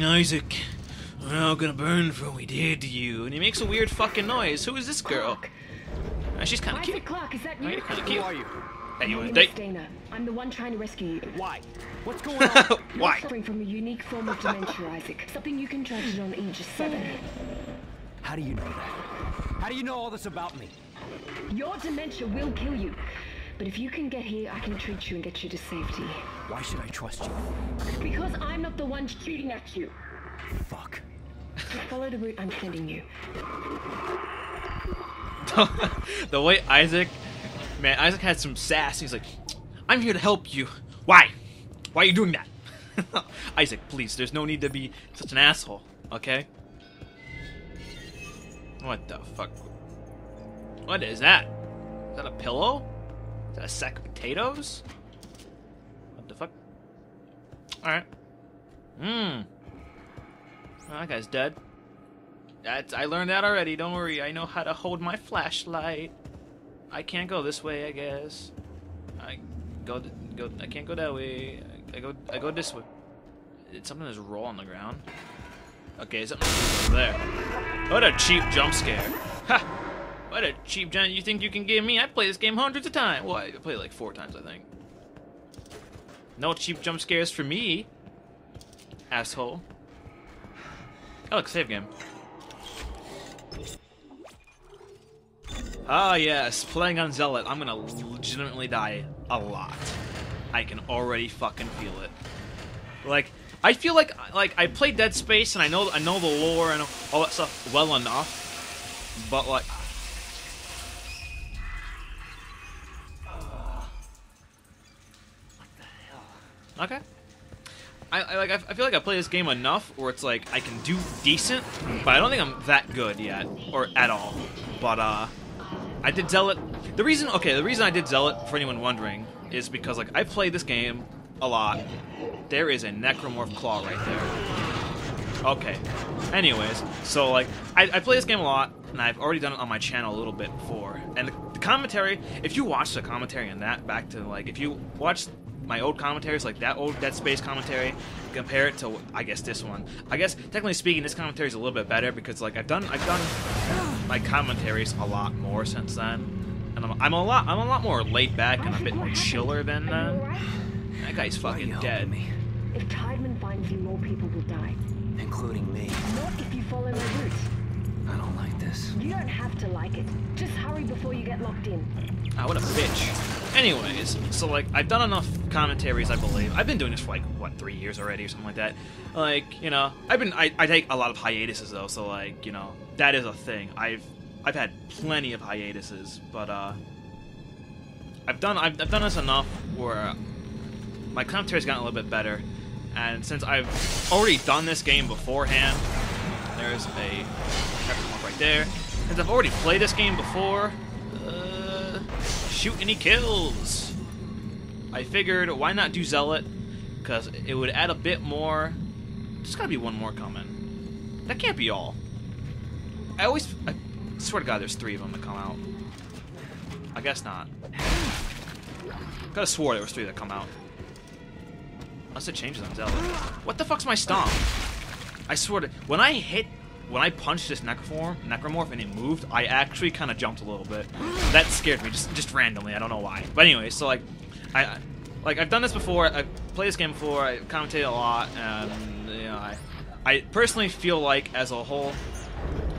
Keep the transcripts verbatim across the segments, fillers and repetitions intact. Isaac, we're all gonna burn for what we did to you. And he makes a weird fucking noise. Who is this girl? Uh, she's kind of cute. Clarke, is that you? Kind of cute. Who are you? Hey, you want a date? Dana. I'm the one trying to rescue you. Why? What's going on? Why? You're suffering from a unique form of dementia, Isaac. Something you contracted on Aegis seven. How do you know that? How do you know all this about me? Your dementia will kill you. But if you can get here, I can treat you and get you to safety. Why should I trust you? Because I'm not the one shooting at you. Fuck. Just follow the route I'm sending you. The way Isaac... Man, Isaac had some sass. He's like, I'm here to help you. Why? Why are you doing that? Isaac, please. There's no need to be such an asshole. Okay? What the fuck? What is that? Is that a pillow? Is that a sack of potatoes? What the fuck? Alright. Mmm. Well, that guy's dead. That's, I learned that already. Don't worry. I know how to hold my flashlight. I can't go this way, I guess. I go, go. I can't go that way. I, I go. I go this way. Did something just roll on the ground? Okay, something over there. What a cheap jump scare! Ha! What a cheap giant! You think you can give me? I play this game hundreds of times. Well, I played like four times, I think. No cheap jump scares for me, asshole. Oh, look, save game. Ah yes, playing on Zealot. I'm gonna legitimately die a lot. I can already fucking feel it. Like, I feel like like I played Dead Space and I know I know the lore and all that stuff well enough, but like. Okay. I, I like. I feel like I play this game enough where it's like I can do decent, but I don't think I'm that good yet, or at all. But uh, I did Zealot. The reason, okay, the reason I did Zealot, for anyone wondering, is because like I played this game a lot. There is a Necromorph claw right there. Okay. Anyways, so like I, I play this game a lot, and I've already done it on my channel a little bit before. And the, the commentary, if you watch the commentary on that, back to like if you watch. My old commentaries, like that old Dead Space commentary, compare it to, I guess, this one. I guess, technically speaking, this commentary is a little bit better because, like, I've done, I've done my commentaries a lot more since then, and I'm, I'm a lot, I'm a lot more laid back and a bit more chiller than then. Right? That guy's fucking dead. Me? If Tiedemann finds you, more people will die, including me. Not if you follow my route. I don't like this. You don't have to like it. Just hurry before you get locked in. Ah, what a bitch. Anyways, so like I've done enough commentaries, I believe. I've been doing this for like what three years already or something like that. Like, you know, I've been I, I take a lot of hiatuses though, so like, you know, that is a thing. I've I've had plenty of hiatuses, but uh I've done I've, I've done this enough where my commentary's gotten a little bit better. And since I've already done this game beforehand, there's a right there. Since I've already played this game before, uh, shoot any kills. I figured, why not do Zealot? Because it would add a bit more. There's gotta be one more coming. That can't be all. I always, I swear to God, there's three of them that come out. I guess not. Could've swore there was three that come out. Unless it changes on Zealot. What the fuck's my stomp? I swear to, when I hit, when I punched this necroform, necromorph and it moved, I actually kind of jumped a little bit. That scared me, just just randomly. I don't know why. But anyway, so like, I, like I've done this before. I've played this game before. I commentated a lot, and you know, I, I personally feel like as a whole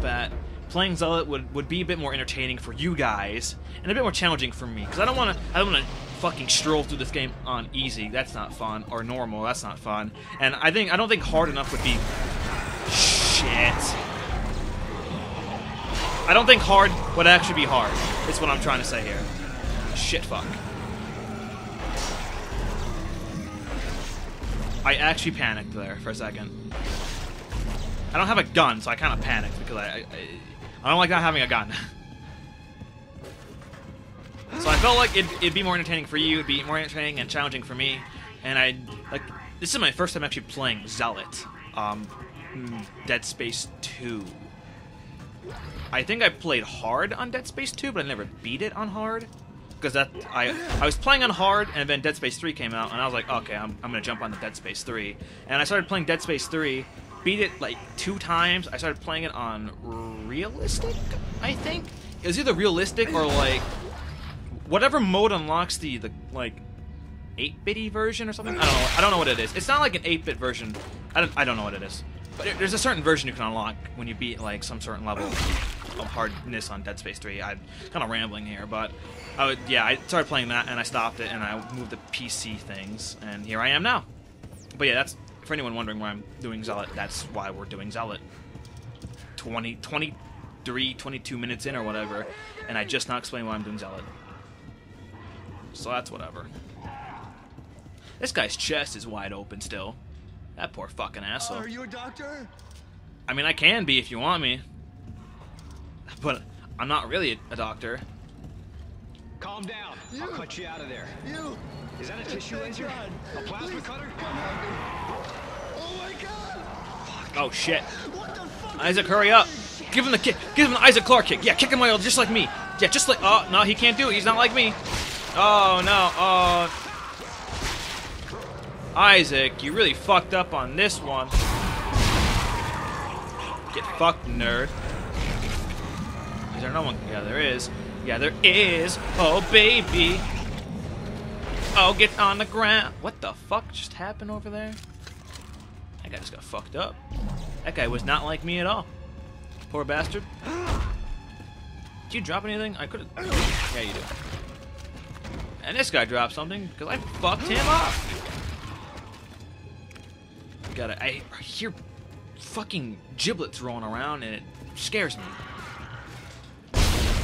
that playing Zealot would would be a bit more entertaining for you guys and a bit more challenging for me because I don't want to. I don't want to. Fucking stroll through this game on easy. That's not fun. Or normal. That's not fun. And I think I don't think hard enough would be shit. I don't think hard would actually be hard. It's what I'm trying to say here. Shit, fuck. I actually panicked there for a second. I don't have a gun, so I kind of panicked because I, I I don't like not having a gun. So I felt like it'd, it'd be more entertaining for you, it'd be more entertaining and challenging for me, and I like this is my first time actually playing Zealot, um, Dead Space two. I think I played hard on Dead Space two, but I never beat it on hard. because that I I was playing on hard, and then Dead Space three came out, and I was like, okay, I'm I'm gonna jump on the Dead Space three, and I started playing Dead Space three, beat it like two times. I started playing it on realistic, I think it was either realistic or like whatever mode unlocks the the like eight bitty version or something. I don't know. I don't know what it is. It's not like an eight bit version. I don't I don't know what it is. But there's a certain version you can unlock when you beat like some certain level of hardness on Dead Space three. I'm kind of rambling here, but I would, yeah, I started playing that and I stopped it and I moved to P C things, and here I am now. But yeah, that's for anyone wondering why I'm doing Zealot. That's why we're doing Zealot. twenty, twenty-three, twenty-two minutes in or whatever, and I just not explained why I'm doing Zealot. So that's whatever. This guy's chest is wide open still. That poor fucking asshole. Are you a doctor? I mean, I can be if you want me. But I'm not really a doctor. Calm down. You. I'll cut you out of there. You. Is that a tissue laser? A plasma Please. cutter? Oh my god! Fuck. Oh shit. What the fuck? Isaac, hurry up. Shit. Give him the kick. Give him the Isaac Clarke kick. Yeah, kick him while just like me. Yeah, just like... Oh, no, he can't do it. He's not like me. Oh, no. Oh... Isaac, you really fucked up on this one. Get fucked, nerd. Is there no one? Yeah, there is. Yeah, there is. Oh, baby. Oh, get on the ground. What the fuck just happened over there? That guy just got fucked up. That guy was not like me at all. Poor bastard. Did you drop anything? I could've... Yeah, you did. And this guy dropped something, because I fucked him up. Gotta, I hear fucking giblets rolling around and it scares me.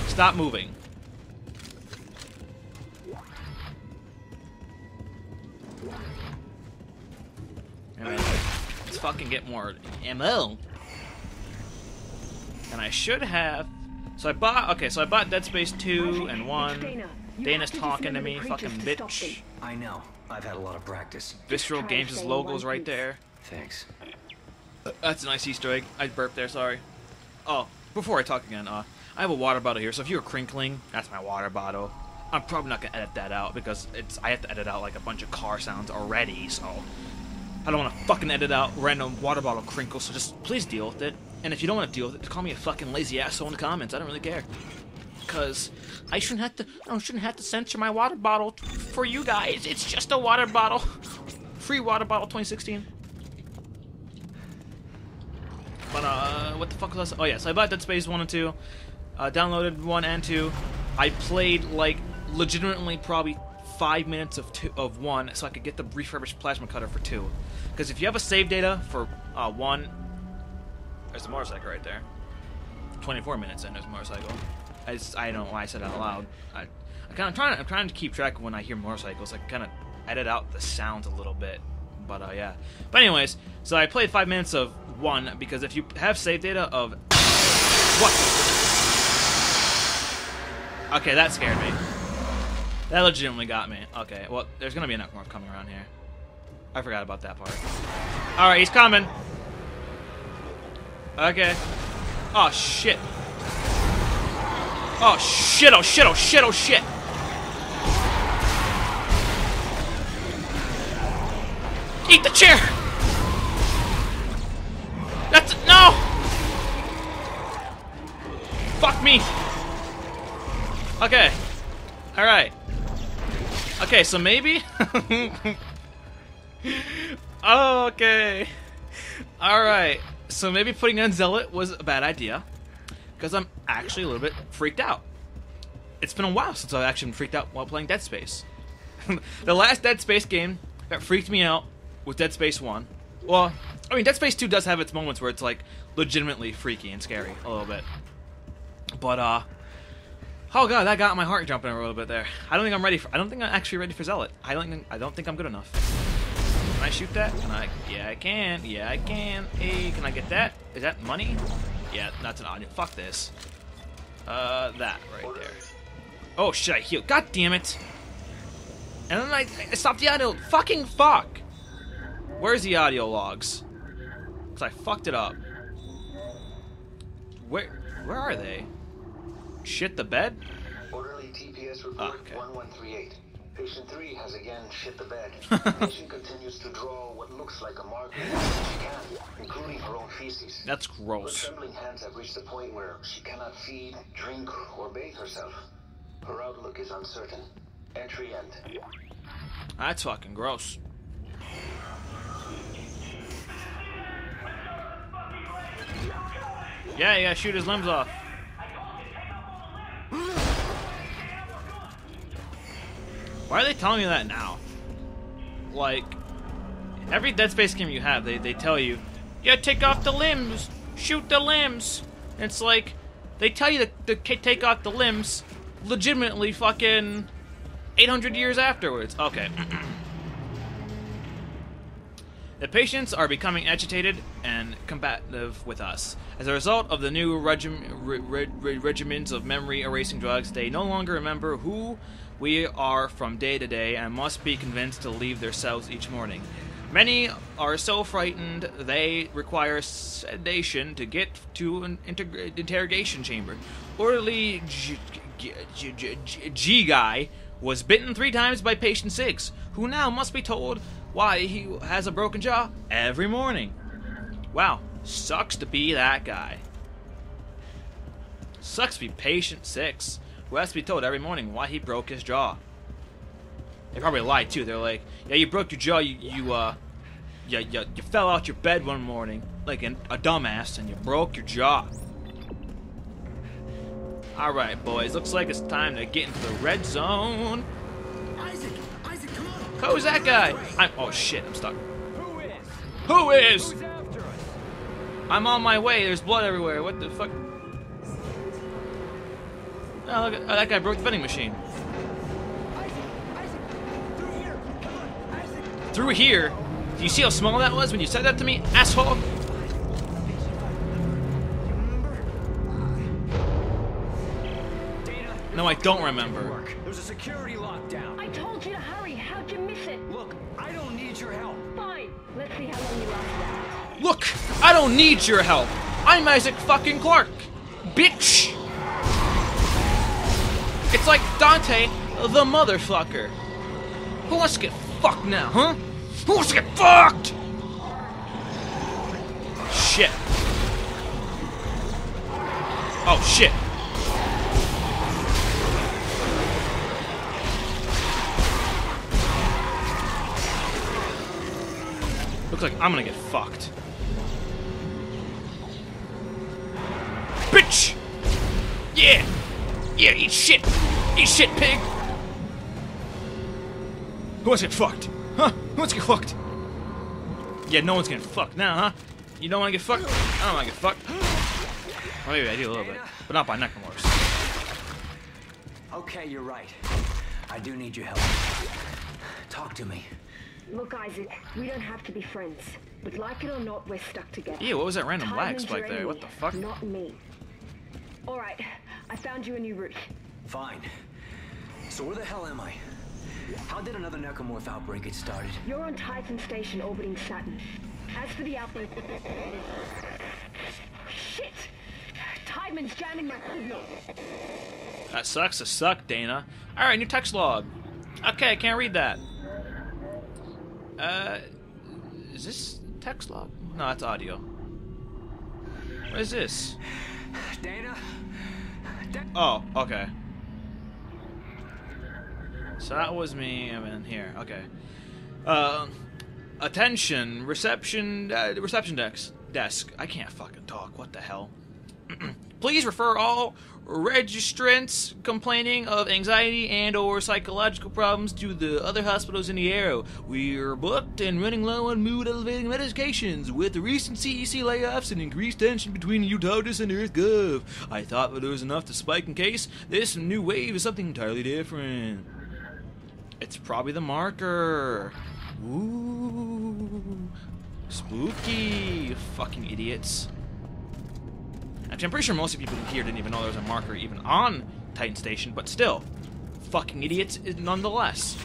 Stop moving. Anyway, let's fucking get more ammo. And I should have. So I bought. Okay, so I bought Dead Space two and one. Dana. Dana's talking to me, fucking bitch. I know. I've had a lot of practice. Visceral Games' logo's right there. Thanks. Uh, that's a nice Easter egg. I burped there, sorry. Oh, before I talk again, uh, I have a water bottle here, so if you're crinkling, that's my water bottle. I'm probably not gonna edit that out because it's I have to edit out like a bunch of car sounds already, so I don't want to fucking edit out random water bottle crinkles. So just please deal with it. And if you don't want to deal with it, just call me a fucking lazy asshole in the comments. I don't really care, because I shouldn't have to. I shouldn't have to censor my water bottle for you guys. It's just a water bottle. Free water bottle twenty sixteen. But, uh, what the fuck was that? Oh, yeah, so I bought Dead Space one and two, uh, downloaded one and two, I played, like, legitimately probably five minutes of two, of one, so I could get the refurbished plasma cutter for two. Because if you have a save data for, uh, one, there's a motorcycle right there, twenty-four minutes in, there's a motorcycle. I, just, I don't know why I said that out loud. I, I kinda, I'm, trying to, I'm trying to keep track of when I hear motorcycles. I kind of edit out the sounds a little bit. But, uh, yeah. But anyways, so I played five minutes of one, because if you have save data of... What? Okay, that scared me. That legitimately got me. Okay, well, there's gonna be a Necromorph coming around here. I forgot about that part. Alright, he's coming. Okay. Oh, shit. Oh, shit, oh, shit, oh, shit, oh, shit. Eat the chair! That's it! No! Fuck me! Okay. Alright. Okay, so maybe? Okay. Alright. So maybe putting on Zealot was a bad idea, because I'm actually a little bit freaked out. It's been a while since I've actually been freaked out while playing Dead Space. The last Dead Space game that freaked me out with Dead Space one. Well, I mean, Dead Space two does have its moments where it's, like, legitimately freaky and scary a little bit. But, uh... oh, God, that got my heart jumping a little bit there. I don't think I'm ready for... I don't think I'm actually ready for Zealot. I don't think, I don't think I'm good enough. Can I shoot that? Can I... Yeah, I can. Yeah, I can. Hey, can I get that? Is that money? Yeah, that's an audio. Fuck this. Uh, that right there. Oh, shit, I healed. God damn it. And then I, I stopped the audio. Fucking fuck. Where's the audio logs? Because I fucked it up. Where where are they? Shit the bed? Orderly T P S report okay. one one three eight. Patient three has again shit the bed. Patient continues to draw what looks like a marker that she can, including her own feces. That's gross. Her trembling hands have reached the point where she cannot feed, drink, or bathe herself. Her outlook is uncertain. Entry end. That's fucking gross. Yeah, you gotta shoot his limbs off. Why are they telling you that now? Like, every Dead Space game you have, they, they tell you, yeah, take off the limbs, shoot the limbs. And it's like, they tell you to, to take off the limbs legitimately fucking eight hundred years afterwards. Okay. The patients are becoming agitated and combative with us. As a result of the new regim re re regimens of memory-erasing drugs, they no longer remember who we are from day to day and must be convinced to leave their cells each morning. Many are so frightened they require sedation to get to an interrogation chamber. Orderly G, G, G, G, G, G guy was bitten three times by patient six, who now must be told why he has a broken jaw every morning. Wow, sucks to be that guy. Sucks to be patient six, who has to be told every morning why he broke his jaw. They probably lied too. They're like, yeah, you broke your jaw, you, you uh, you, you, you fell out your bed one morning like an, a dumbass and you broke your jaw. Alright, boys, looks like it's time to get into the red zone. Isaac! Who's that guy? I'm, oh shit, I'm stuck. Who is? Who is? Who's after us? I'm on my way, there's blood everywhere, what the fuck? Oh, look at, oh that guy broke the vending machine. Isaac, Isaac, through here. Come on, Isaac. Through here? Do you see how small that was when you said that to me, asshole? No, I don't remember. There's a security lockdown. I told you to hurry. How'd you miss it? Look, I don't need your help. Fine. Let's see how long you last. Look, I don't need your help. I'm Isaac fucking Clarke, bitch. It's like Dante the motherfucker. Who wants to get fucked now, huh? Who wants to get fucked? Shit. Oh shit. Looks like I'm gonna get fucked. Bitch! Yeah! Yeah, eat shit! Eat shit, pig! Who wants to get fucked? Huh? Who wants to get fucked? Yeah, no one's getting fucked now, huh? You don't wanna get fucked? I don't wanna get fucked. Well, maybe I do a little bit, but not by Necromorphs. Okay, you're right. I do need your help. Talk to me. Look, Isaac, we don't have to be friends, but like it or not, we're stuck together. Yeah, what was that random lag spike there? What the fuck? Not me. All right, I found you a new route. Fine. So where the hell am I? How did another Necromorph outbreak get started? You're on Titan Station orbiting Saturn. As for the outbreak... Shit! Tiedemann's jamming my signal. That sucks to suck, Dana. All right, new text log. Okay, I can't read that. Uh, is this text log? No, it's audio. What is this? Dana. Oh, okay. So that was me. I'm in here. Okay. Uh, attention, reception, uh, reception desk. Desk. I can't fucking talk. What the hell? Please refer all registrants complaining of anxiety and or psychological problems to the other hospitals in the area. We're booked and running low on mood-elevating medications with the recent C E C layoffs and increased tension between Eutautus and EarthGov. I thought that there was enough to spike in case this new wave is something entirely different. It's probably the marker. Ooh. Spooky. Fucking idiots. Actually, I'm pretty sure most of people here didn't even know there was a marker even on Titan Station, but still, fucking idiots nonetheless.